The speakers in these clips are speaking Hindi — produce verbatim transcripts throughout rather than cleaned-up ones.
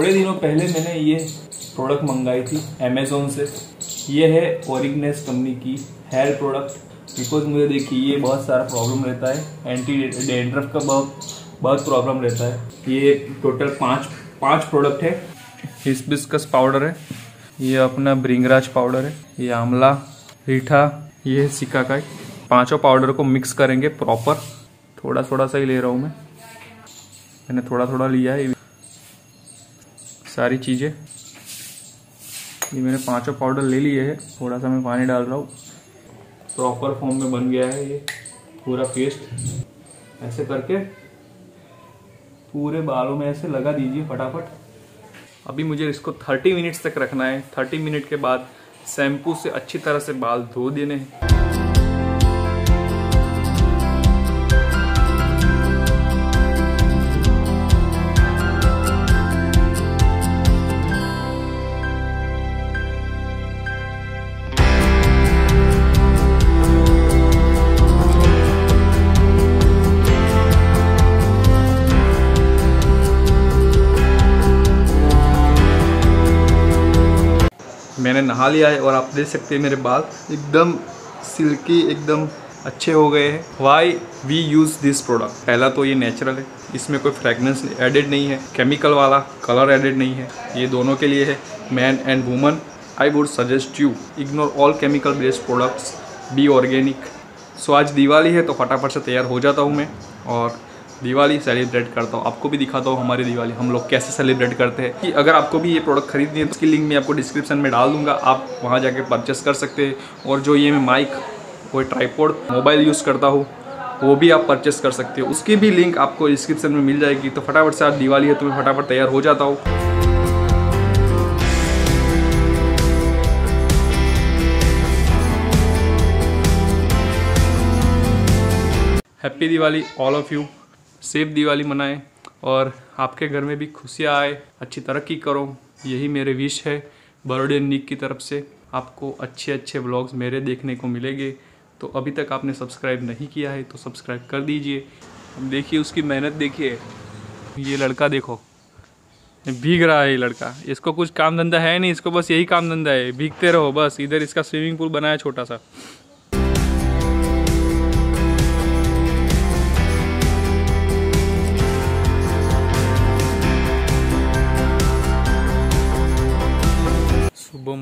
थोड़े दिनों पहले मैंने ये प्रोडक्ट मंगाई थी अमेज़ोन से। ये है ओरिजिन्स कंपनी की हेयर प्रोडक्ट। बिकॉज मुझे देखिए ये बहुत सारा प्रॉब्लम रहता है, एंटी डेंड्रफ का बहुत बहुत प्रॉब्लम रहता है। ये टोटल पाँच पाँच प्रोडक्ट है। हिबिस्कस पाउडर है, ये अपना ब्रिंगराज पाउडर है, ये आमला, रीठा, ये शिकाकाई। पाँचों पाउडर को मिक्स करेंगे प्रॉपर। थोड़ा थोड़ा सा ही ले रहा हूँ मैं, मैंने थोड़ा थोड़ा लिया है। सारी चीज़ें ये मैंने पांचों पाउडर ले लिए हैं। थोड़ा सा मैं पानी डाल रहा हूँ। प्रॉपर फॉर्म में बन गया है ये पूरा पेस्ट। ऐसे करके पूरे बालों में ऐसे लगा दीजिए फटाफट। अभी मुझे इसको थर्टी मिनट्स तक रखना है। थर्टी मिनट के बाद शैम्पू से अच्छी तरह से बाल धो देने हैं। मैंने नहा लिया है और आप देख सकते हैं मेरे बाल एकदम सिल्की एकदम अच्छे हो गए हैं। Why we use this product? पहला तो ये नेचुरल है, इसमें कोई फ्रेगनेंस एडेड नहीं है, केमिकल वाला कलर एडेड नहीं है। ये दोनों के लिए है, man and woman. I would suggest you ignore all chemical based products, be organic. So आज दिवाली है तो फटाफट से तैयार हो जाता हूँ मैं और दिवाली सेलिब्रेट करता हूँ। आपको भी दिखाता हूँ हमारी दिवाली हम लोग कैसे सेलिब्रेट करते हैं। कि अगर आपको भी ये प्रोडक्ट खरीदनी है तो उसकी लिंक मैं आपको डिस्क्रिप्शन में डाल दूँगा, आप वहाँ जाके परचेस कर सकते हैं। और जो ये मैं माइक और ट्राइपॉड मोबाइल यूज़ करता हूँ वो भी आप परचेस कर सकते हो, उसकी भी लिंक आपको डिस्क्रिप्शन में मिल जाएगी। तो फटाफट से आज दिवाली है तो मैं फटाफट तैयार हो जाता हूँ। Happy Diwali all of you. Safe Diwali मनाएं और आपके घर में भी खुशियाँ आए, अच्छी तरक्की करो, यही मेरे विश है बरोडियन निक की तरफ से। आपको अच्छे अच्छे व्लॉग्स मेरे देखने को मिलेंगे। तो अभी तक आपने सब्सक्राइब नहीं किया है तो सब्सक्राइब कर दीजिए। देखिए उसकी मेहनत देखिए। ये लड़का देखो भीग रहा है। ये लड़का, इसको कुछ काम धंधा है नहीं, इसको बस यही काम धंधा है, भीगते रहो बस। इधर इसका स्विमिंग पूल बनाया छोटा सा।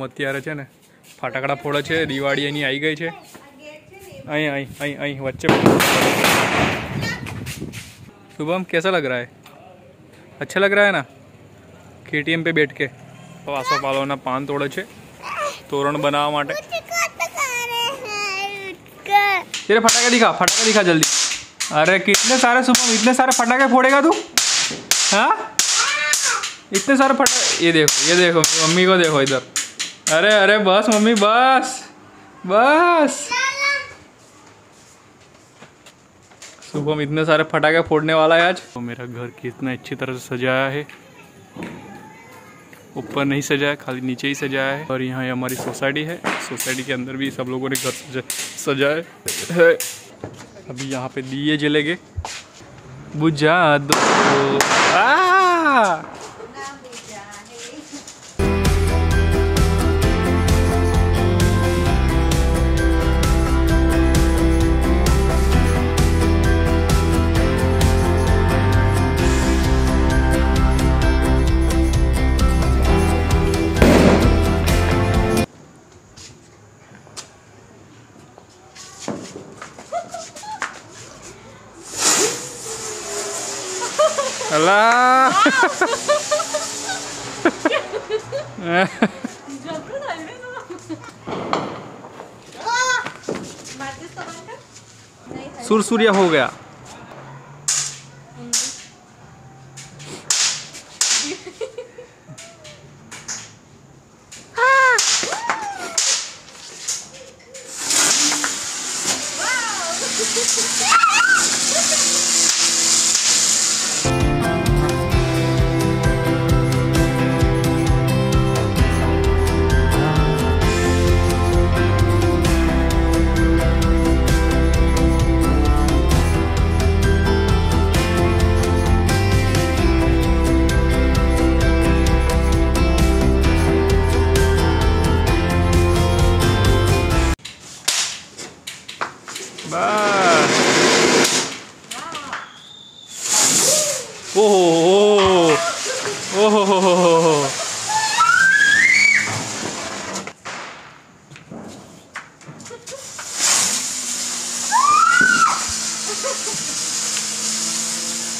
અત્યારે છે ને ફટાકડા ફોડે છે, દિવાળી એની આવી ગઈ છે। અહીં અહીં અહીં અહીં વચ્ચે। શુભમ कैसा लग रहा है? अच्छा लग रहा है ना? केटीएम पे बैठ के આસોપાલવના પાન તોડે છે તોરણ બનાવવા માટે। तेरे फटाके दिखा, फटाके दिखा जल्दी। अरे कितने सारे शुभम, इतने सारे फटाके फोड़ेगा तू? हाँ इतने सारे फटाके। ये देखो, ये देखो मम्मी को देखो इधर। अरे अरे बस मम्मी, बस बस। सुबह इतने सारे फटाके फोड़ने वाला है आज। तो मेरा घर कितना अच्छी तरह से सजाया है। ऊपर नहीं सजाया, खाली नीचे ही सजाया है। और यहाँ हमारी सोसाइटी है, सोसाइटी के अंदर भी सब लोगों ने घर सजाए है। अभी यहाँ पे दिए जलेंगे। बुझा दो आ! अल्लाह सुरसुरिया हो गया।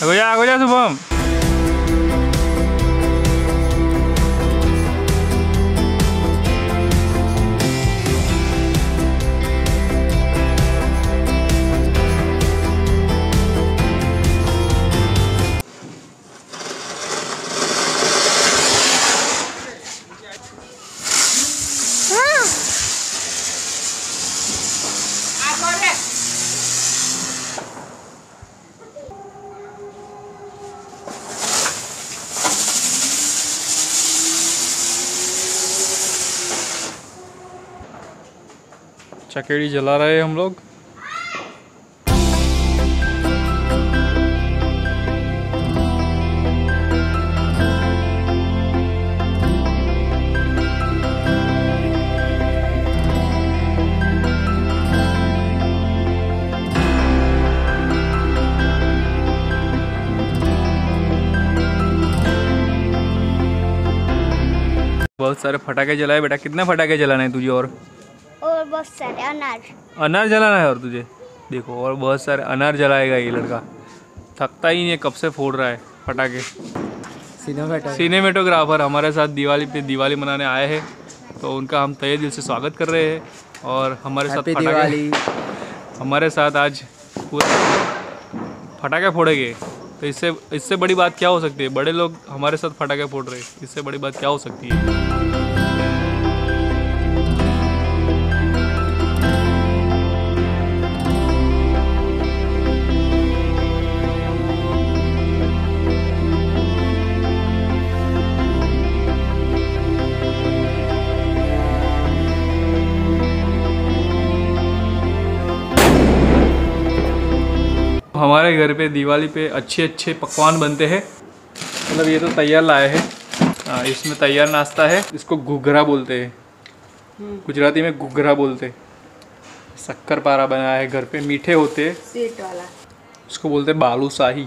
आगो जा आगो जा शुभम। चकेड़ी जला रहे हैं हम लोग। बहुत सारे फटाके जलाए बेटा। कितने फटाके जलाने हैं तुझे? और और बहुत सारे अनार अनार जलाना है और तुझे। देखो और बहुत सारे अनार जलाएगा ये लड़का, थकता ही नहीं है, कब से फोड़ रहा है फटाके। सिनेमेटोग्राफर हमारे साथ दिवाली पे दिवाली मनाने आए हैं तो उनका हम तहे दिल से स्वागत कर रहे हैं। और हमारे साथ फटाके हमारे साथ आज फटाके फोड़ेंगे तो इससे इससे बड़ी बात क्या हो सकती है। बड़े लोग हमारे साथ फटाके फोड़ रहे हैं, इससे बड़ी बात क्या हो सकती है। हमारे घर पे दिवाली पे अच्छे अच्छे पकवान बनते हैं। मतलब ये तो तैयार लाए हैं, इसमें तैयार नाश्ता है। इसको घुघरा बोलते हैं, गुजराती में घुघरा बोलते हैं। शक्कर पारा बनाया है घर पे, मीठे होते हैं, स्वीट वाला। इसको बोलते हैं बालूशाही,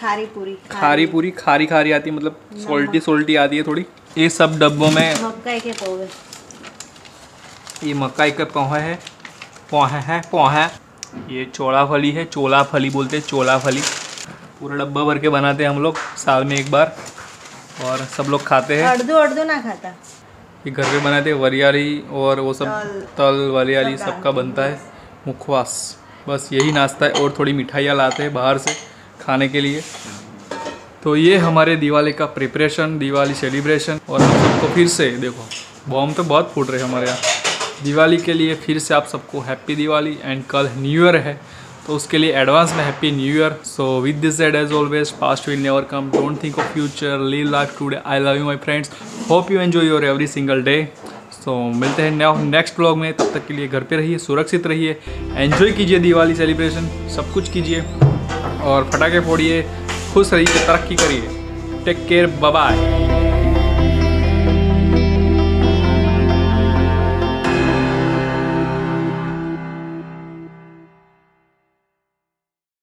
खारी पूरी खारी पूरी खारी खारी आती है, मतलब सोल्टी सोल्टी आती है थोड़ी। ये सब डब्बों में मकाई के पोहे, ये मकाई के पोहे है पोहे है पोहे ये चोला फली है, चोला फली बोलते हैं, चोला फली। पूरा डब्बा भर के बनाते हैं हम लोग साल में एक बार और सब लोग खाते हैं। अर्धो अर्धो ना खाता। ये घर पे बनाते हैं। वरियाली और वो सब तल वरियाली सबका बनता है। मुखवास, बस यही नाश्ता है। और थोड़ी मिठाइयाँ लाते हैं बाहर से खाने के लिए। तो ये हमारे दिवाली का प्रिपरेशन, दिवाली सेलिब्रेशन। और हम सबको फिर से देखो बॉम्ब तो बहुत फूट रहे हैं हमारे यहाँ दिवाली के लिए। फिर से आप सबको हैप्पी दिवाली। एंड कल न्यू ईयर है तो उसके लिए एडवांस में happy new year. So with this said, as always, past will never come, don't think of future, live life today. I love you my friends, hope you enjoy your every single day. So मिलते हैं नेक्स्ट ब्लॉग में, तब तक के लिए घर पे रहिए, सुरक्षित रहिए, एंजॉय कीजिए दिवाली सेलिब्रेशन, सब कुछ कीजिए और फटाखे फोड़िए, खुश रहिए, तरक्की करिए। Take care, bye bye.